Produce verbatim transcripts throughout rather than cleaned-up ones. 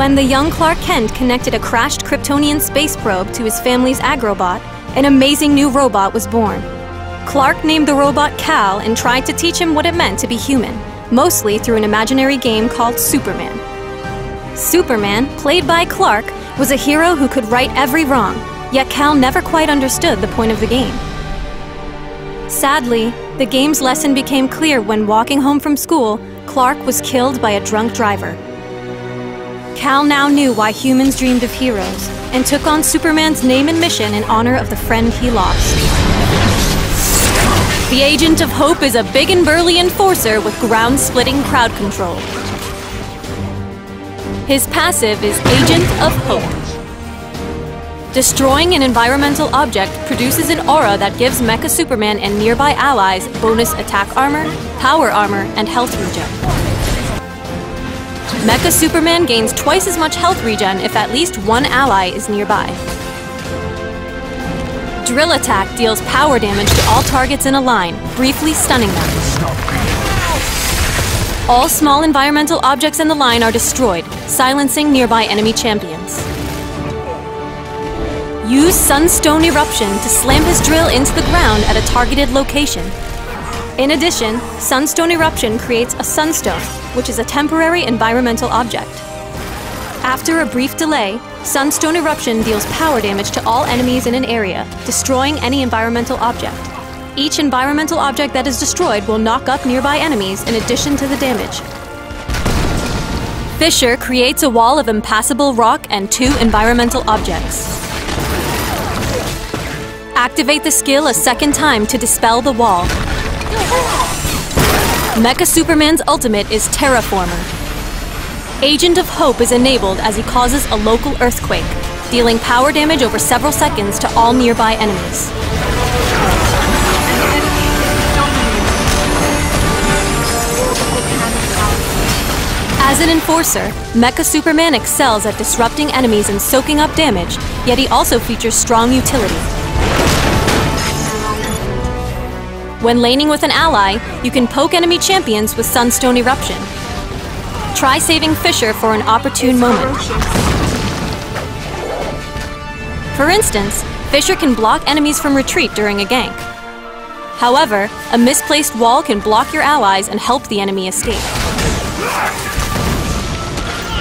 when the young Clark Kent connected a crashed Kryptonian space probe to his family's agrobot, an amazing new robot was born. Clark named the robot Kal and tried to teach him what it meant to be human, mostly through an imaginary game called Superman. Superman, played by Clark, was a hero who could right every wrong, yet Kal never quite understood the point of the game. Sadly, the game's lesson became clear when, walking home from school, Clark was killed by a drunk driver. Kal now knew why humans dreamed of heroes, and took on Superman's name and mission in honor of the friend he lost. The Agent of Hope is a big and burly enforcer with ground-splitting crowd control. His passive is Agent of Hope. Destroying an environmental object produces an aura that gives Mecha Superman and nearby allies bonus attack armor, power armor, and health regen. Mecha Superman gains twice as much health regen if at least one ally is nearby. Drill Attack deals power damage to all targets in a line, briefly stunning them. All small environmental objects in the line are destroyed, silencing nearby enemy champions. Use Sunstone Eruption to slam his drill into the ground at a targeted location. In addition, Sunstone Eruption creates a sunstone, which is a temporary environmental object. After a brief delay, Sunstone Eruption deals power damage to all enemies in an area, destroying any environmental object. Each environmental object that is destroyed will knock up nearby enemies in addition to the damage. Fissure creates a wall of impassable rock and two environmental objects. Activate the skill a second time to dispel the wall. Mecha Superman's ultimate is Terraformer. Agent of Hope is enabled as he causes a local earthquake, dealing power damage over several seconds to all nearby enemies. As an enforcer, Mecha Superman excels at disrupting enemies and soaking up damage, yet he also features strong utility. When laning with an ally, you can poke enemy champions with Sunstone Eruption. Try saving Fissure for an opportune moment. For instance, Fissure can block enemies from retreat during a gank. However, a misplaced wall can block your allies and help the enemy escape.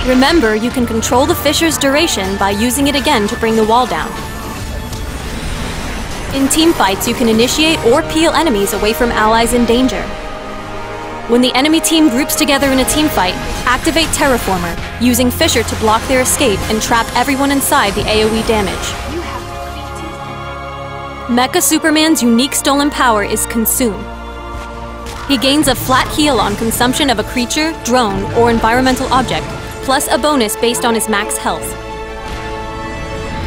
Remember, you can control the Fissure's duration by using it again to bring the wall down. In teamfights, you can initiate or peel enemies away from allies in danger. When the enemy team groups together in a teamfight, activate Terraformer, using Fissure to block their escape and trap everyone inside the A O E damage. Mecha Superman's unique stolen power is Consume. He gains a flat heal on consumption of a creature, drone, or environmental object, plus a bonus based on his max health.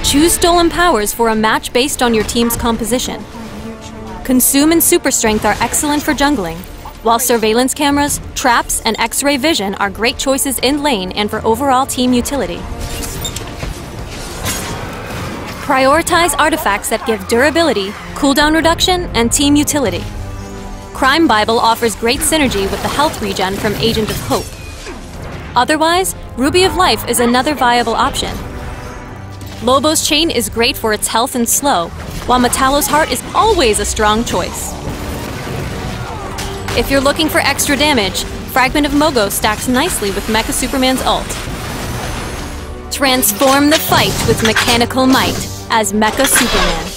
Choose stolen powers for a match based on your team's composition. Consume and Super Strength are excellent for jungling, while Surveillance Cameras, Traps, and X-Ray Vision are great choices in lane and for overall team utility. Prioritize artifacts that give durability, cooldown reduction, and team utility. Crime Bible offers great synergy with the health regen from Agent of Hope. Otherwise, Ruby of Life is another viable option. Lobo's Chain is great for its health and slow, while Metallo's Heart is always a strong choice. If you're looking for extra damage, Fragment of Mogo stacks nicely with Mecha Superman's ult. Transform the fight with mechanical might as Mecha Superman.